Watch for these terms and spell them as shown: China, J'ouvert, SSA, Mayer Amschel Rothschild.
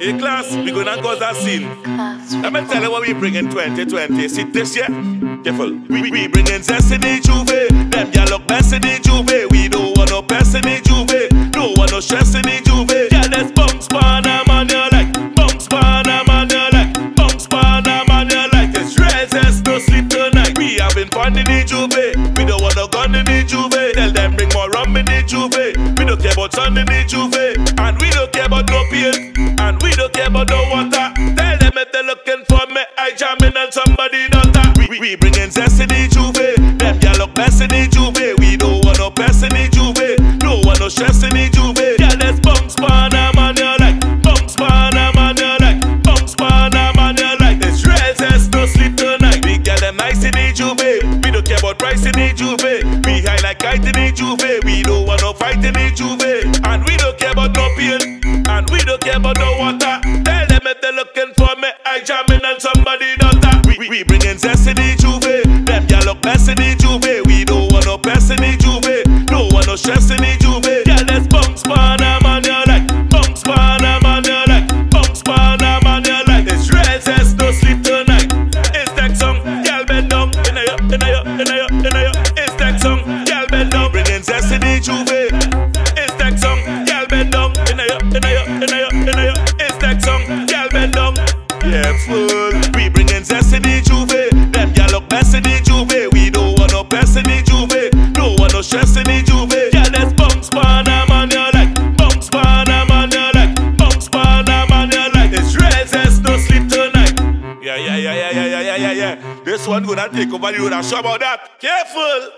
Hey class, we're gonna go to scene. Let me tell you what we bring in 2020. See this year? Careful. We bring in zest in the J'ouvert. Them y'all look best in the J'ouvert. We don't want no best in the J'ouvert. Don't want no stress in the J'ouvert. Yeah, that's bounce banana man you like. Bounce banana man you like. Bounce banana man you like. It's rest, no sleep tonight. We having fun in the J'ouvert. We don't want no gun in the J'ouvert. Tell them bring more rum in the J'ouvert. We don't care about sun in the J'ouvert. And we don't care about no pain. And we don't care about no water. Tell them if they're looking for me, I jam in on somebody daughter. We bringin' zest in the J'ouvert. Them y'all look best in the J'ouvert. We don't want no best in the J'ouvert. Don't want no stress in the J'ouvert. Yeah, that's bounce banana man you like. Bounce banana man you like. Bounce banana man you like. It's rest, there's no sleep tonight. We got them nice in the J'ouvert. We don't care about price in the J'ouvert. We high like kite in the J'ouvert. We don't want no fight in the J'ouvert. And we don't care about no pain. And we don't care about no water. Tell them if they're looking for me, I jam in on somebody daughter. We bringin' zest in the J'ouvert. Them y'all look best in the J'ouvert. We don't want no best in the J'ouvert. Don't want no stress in the J'ouvert. Yeah, that's bounce banana man you like. Bounce banana man you like. Bounce banana man you like. It's rest, there's no sleep tonight. It's that song, y'all bend down. In a yo. It's that song, y'all bend down. Bringin' zest in the J'ouvert. It's that song, y'all bend down. In a yo. It's that song, y'all bend down. Yeah, fool. We bringin' zest in the J'ouvert. Them y'all look best in the J'ouvert. We don't want no best in the J'ouvert. Don't want no stress in the J'ouvert. Yeah, that's bounce banana man you like. Bounce banana man you like. Bounce banana man you like. It's rest, there's no sleep tonight. Yeah. This one gonna take over you. Now show about that. Careful.